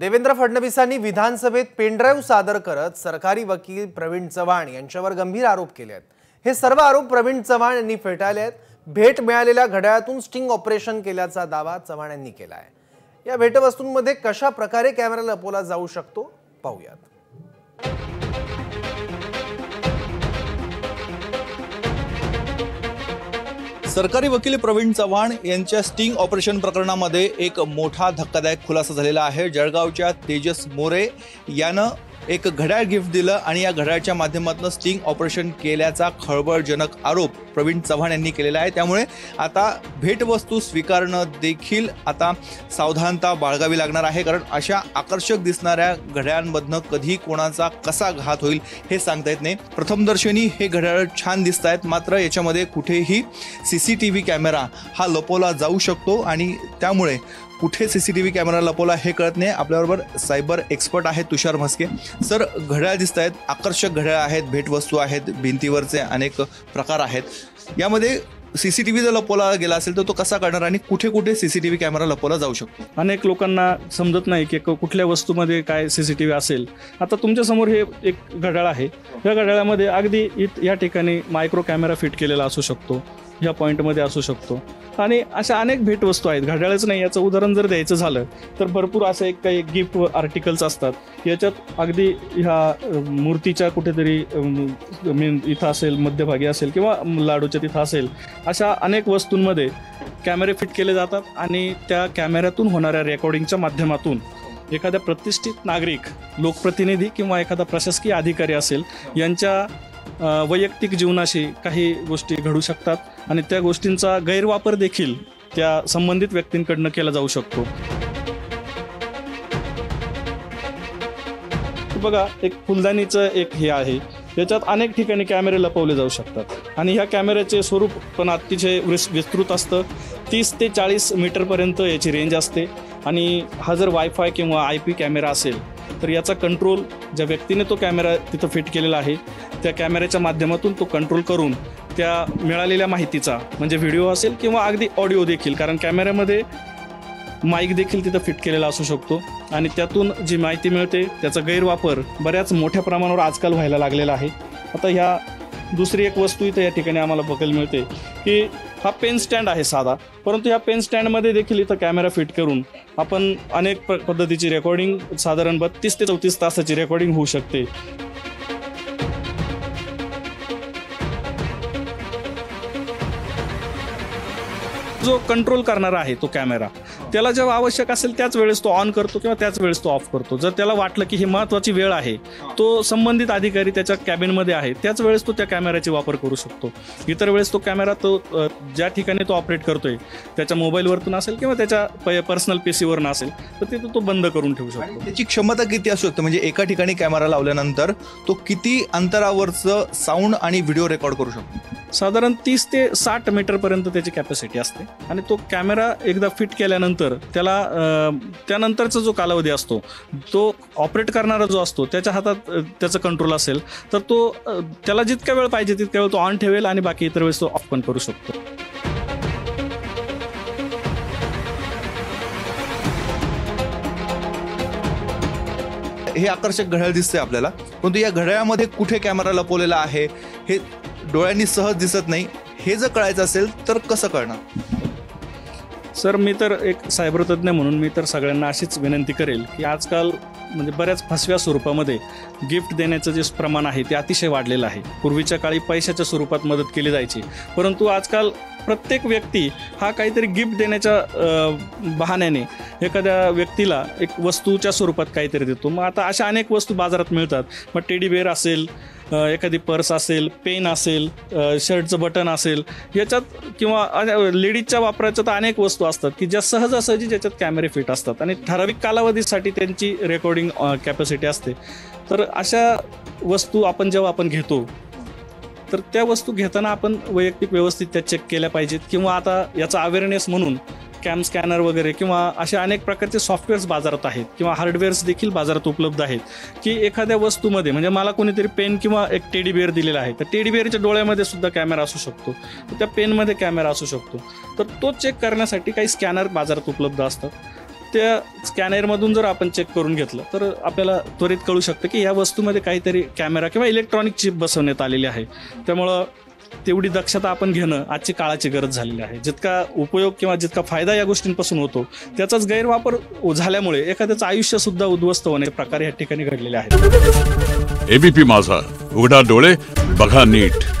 देवेंद्र फडणवीसांनी विधानसभेत पेनड्राईव्ह सादर करत सरकारी वकील प्रवीण चव्हाण यांच्यावर गंभीर आरोप केले आहेत। हे सर्व आरोप प्रवीण चव्हाण यांनी फेटाळले आहेत। भेट मिळालेल्या घड्याळातून स्टिंग ऑपरेशन केल्याचा दावा चव्हाण यांनी केला आहे। या भेटवस्तूंमध्ये कशा प्रकारे कॅमेरा लपवला जाऊ शकतो पाहूयात। सरकारी वकील प्रवीण चव्हाण यांच्या स्टिंग ऑपरेशन प्रकरणामध्ये एक मोठा धक्कादायक खुलासा झालेला आहे। जळगावच्या तेजस मोरे यानं एक घड्याळ गिफ्ट दिलं आणि या घड्याळच्या माध्यमातून स्टिंग ऑपरेशन केल्याचा खळबळजनक आरोप प्रवीण चव्हाण यांनी केलेला आहे। त्यामुळे आता भेटवस्तू स्वीकारणं देखील आता सावधानता बाळगावी लागणार आहे, कारण अशा आकर्षक दिसणाऱ्या घड्याळांमधनं कधी कोणाचा कसा घात होईल हे सांगता येत नाही। प्रथमदर्शनी हे घड्याळ छान दिसत आहेत, मात्र याच्यामध्ये कुठेही CCTV कॅमेरा हा लपवला जाऊ शकतो आणि त्यामुळे कुठे CCTV कॅमेरा लपवला हे कळत नाही। आपल्याबरोबर सायबर एक्सपर्ट आहेत तुषार भस्के। सर, घड्याळ दिसत आहेत, आकर्षक घड्याळ आहेत, भेटवस्तू आहेत, भिंतीवरचे अनेक प्रकार आहेत, यामध्ये CCTV जर लपवला गेला असेल तर तो कसा करणार आणि कुठे कुठे CCTV कॅमेरा लपवला जाऊ शकतो? अनेक लोकांना समजत नाही की कुठल्या वस्तूमध्ये काय CCTV असेल। आता तुमच्यासमोर हे एक घड्याळ आहे, या घड्याळामध्ये अगदी या ठिकाणी मायक्रो कॅमेरा फिट केलेला असू शकतो, या पॉईंटमध्ये असू शकतो आणि अशा अनेक भेटवस्तू आहेत। घड्याळच नाही, याचं उदाहरण जर द्यायचं झालं तर भरपूर असे काही गिफ्ट आर्टिकल्स असतात, याच्यात अगदी ह्या मूर्तीच्या कुठेतरी इथं असेल, मध्यभागी असेल किंवा लाडूच्या तिथं असेल, अशा अनेक वस्तूंमध्ये कॅमेरे फिट केले जातात आणि त्या कॅमेऱ्यातून होणाऱ्या रेकॉर्डिंगच्या माध्यमातून एखादा प्रतिष्ठित नागरिक, लोकप्रतिनिधी किंवा एखादा प्रशासकीय अधिकारी असेल यांच्या वैयक्तिक जीवनाशी काही गोष्टी घडू शकतात आणि त्या गोष्टींचा गैरवापर देखील त्या संबंधित व्यक्तींकडून केला जाऊ शकतो। बघा, एक फुलदाणीचं एक हे आहे, याच्यात अनेक ठिकाणी कॅमेरे लपवले जाऊ शकतात आणि ह्या कॅमेऱ्याचे स्वरूप पण अतिशय विस्तृत असतं। 30 ते 40 मीटरपर्यंत याची रेंज असते आणि हा जर वायफाय किंवा IP कॅमेरा असेल तर याचा कंट्रोल, ज्या व्यक्तीने तो कॅमेरा तिथं फिट केलेला आहे त्या कॅमेऱ्याच्या माध्यमातून तो कंट्रोल करून त्या मिळालेल्या माहितीचा, म्हणजे व्हिडिओ असेल किंवा अगदी ऑडिओ देखील, कारण कॅमेऱ्यामध्ये माईक देखील तिथं फिट केलेला असू शकतो आणि त्यातून जी माहिती मिळते त्याचा गैरवापर बऱ्याच मोठ्या प्रमाणावर आजकाल व्हायला लागलेला आहे। आता ह्या दुसरी एक वस्तू इथं या ठिकाणी आम्हाला बघायला मिळते की हा पेन स्टँड आहे साधा, परंतु या पेन स्टँडमध्ये देखील इथं कॅमेरा फिट करून आपण अनेक पद्धतीची रेकॉर्डिंग, साधारण 32 ते 34 तासाची रेकॉर्डिंग होऊ शकते। जो कंट्रोल करणारा आहे तो कॅमेरा त्याला जेव्हा आवश्यक असेल त्याच वेळेस तो ऑन करतो किंवा त्याच वेळेस तो ऑफ करतो। जर त्याला वाटलं की ही महत्त्वाची वेळ आहे, तो संबंधित अधिकारी त्याच्या कॅबिनमध्ये आहे त्याच वेळेस तो त्या कॅमेऱ्याचा वापर करू शकतो। इतर वेळेस तो कॅमेरा तो ज्या ठिकाणी तो ऑपरेट करतोय त्याच्या मोबाईलवरून असेल किंवा त्याच्या पर्सनल PC वरून असेल तर तिथं तो बंद करून ठेवू शकतो। त्याची क्षमता किती असू शकते, म्हणजे एका ठिकाणी कॅमेरा लावल्यानंतर तो किती अंतरावरचं साऊंड आणि व्हिडिओ रेकॉर्ड करू शकतो? साधारण 30 ते 60 मीटरपर्यंत त्याची कॅपॅसिटी असते आणि तो कॅमेरा एकदा फिट केल्यानंतर त्याला त्यानंतरचा जो कालावधी असतो तो ऑपरेट करणारा जो असतो त्याच्या हातात त्याचं कंट्रोल असेल तर तो त्याला जितका वेळ पाहिजे तितका वेळ तो ऑन ठेवेल आणि बाकी इतर वेळेस तो ऑफ पण करू शकतो। हे आकर्षक घड्याळ दिसते आपल्याला, परंतु या घड्याळामध्ये कुठे कॅमेरा लपवलेला आहे हे डोळ्यांनी सहज दिसत नाही, हे जर कळायचं असेल तर कसं कळणार? सर, मी तर एक सायबर तज्ज्ञ म्हणून मी तर सगळ्यांना अशीच विनंती करेल की आजकाल म्हणजे बऱ्याच फसव्या स्वरूपामध्ये गिफ्ट देण्याचं जे प्रमाण आहे ते अतिशय वाढलेलं आहे। पूर्वीच्या काळी पैशाच्या स्वरूपात मदत केली जायची, परंतु आजकाल प्रत्येक व्यक्ती हा काहीतरी गिफ्ट देण्याच्या बहाण्याने एखाद्या व्यक्तीला एक वस्तूच्या स्वरूपात काहीतरी देतो। मग आता अशा अनेक वस्तू बाजारात मिळतात, मग टेडी बेअर असेल, एखादी पर्स असेल, पेन असेल, शर्टचं बटन असेल, याच्यात किंवा लेडीजच्या वापराच्या तर अनेक वस्तू असतात की ज्या सहजासहजी ज्याच्यात कॅमेरे फिट असतात आणि ठराविक कालावधीसाठी त्यांची रेकॉर्डिंग कॅपॅसिटी असते। तर अशा वस्तू आपण जेव्हा आपण घेतो तर त्या वस्तू घेताना आपण वैयक्तिक व्यवस्थित त्या चेक केल्या पाहिजेत किंवा आता याचा अवेअरनेस म्हणून कॅम स्कॅनर वगैरे किंवा अशा अनेक प्रकारचे सॉफ्टवेअर्स बाजारात आहेत किंवा हार्डवेअर्स देखील बाजारात उपलब्ध आहेत की एखाद्या वस्तूमध्ये, म्हणजे मला कोणीतरी पेन किंवा एक टेडी बेअर दिलेला आहे तर टेडी बेअरच्या डोळ्यामध्ये सुद्धा कॅमेरा असू शकतो, त्या पेनमध्ये कॅमेरा असू शकतो, तर तो चेक करण्यासाठी काही स्कॅनर बाजारात उपलब्ध असतात। त्या स्कॅनरमधून जर आपण चेक करून घेतलं तर आपल्याला त्वरित कळू शकतं की या वस्तूमध्ये काहीतरी कॅमेरा किंवा इलेक्ट्रॉनिक चिप बसवण्यात आलेली आहे. त्यामुळं तेवढी दक्षता आपण घेणं आजची काळाची गरज झालेली आहे. जितका उपयोग किंवा जितका फायदा या गोष्टींपासून होतो त्याचाच गैरवापर झाल्यामुळे एखाद्याचं आयुष्य सुद्धा उद्ध्वस्त होण्याचे प्रकार या ठिकाणी घडलेले आहेत. एबीपी माझा, उघडा डोळे बघा नीट.